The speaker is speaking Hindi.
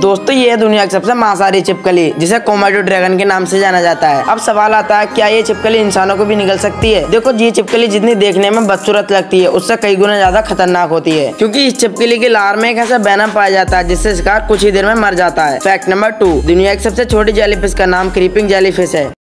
दोस्तों ये है दुनिया की सबसे मांसाहारी छिपकली जिसे कोमोडो ड्रैगन के नाम से जाना जाता है। अब सवाल आता है क्या ये छिपकली इंसानों को भी निगल सकती है? देखो ये छिपकली जितनी देखने में बदसूरत लगती है उससे कई गुना ज्यादा खतरनाक होती है, क्योंकि इस छिपकली के लार में एक ऐसा वेनम पाया जाता है जिससे शिकार कुछ ही देर में मर जाता है। फैक्ट नंबर 2, दुनिया की सबसे छोटी जेलीफिश का नाम क्रीपिंग जेलीफिश है।